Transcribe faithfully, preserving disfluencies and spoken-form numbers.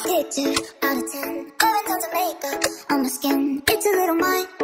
pretty picture out of ten. All the tons of makeup on my skin. It's a little mine.